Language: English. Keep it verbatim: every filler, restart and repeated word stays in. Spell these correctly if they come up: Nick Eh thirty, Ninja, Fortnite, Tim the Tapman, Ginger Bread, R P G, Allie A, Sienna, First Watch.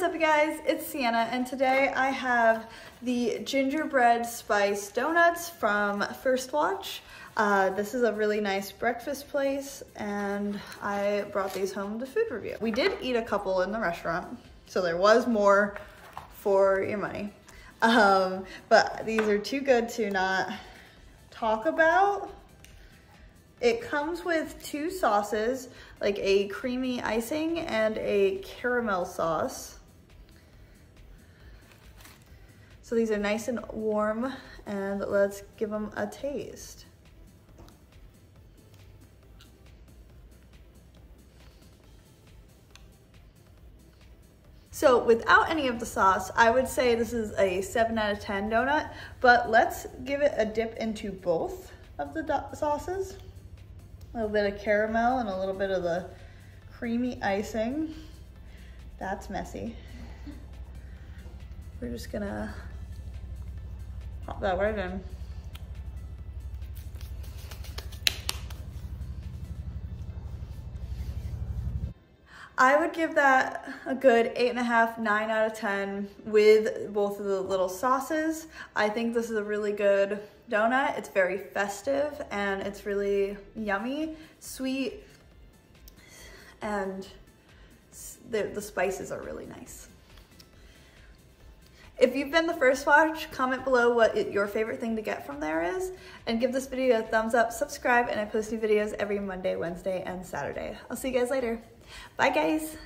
What's up, you guys? It's Sienna, and today I have the gingerbread spice donuts from First Watch. Uh, this is a really nice breakfast place, and I brought these home to food review. We did eat a couple in the restaurant, so there was more for your money. Um, but these are too good to not talk about. It comes with two sauces, like a creamy icing and a caramel sauce. So these are nice and warm, and let's give them a taste. So without any of the sauce, I would say this is a seven out of ten donut, but let's give it a dip into both of the sauces. A little bit of caramel and a little bit of the creamy icing. That's messy. We're just gonna pop that right in. I would give that a good eight and a half, nine out of ten with both of the little sauces. I think this is a really good donut. It's very festive and it's really yummy, sweet, and the, the spices are really nice. If you've been the First Watch, comment below what it, your favorite thing to get from there is, and give this video a thumbs up, subscribe, and I post new videos every Monday, Wednesday, and Saturday. I'll see you guys later. Bye, guys.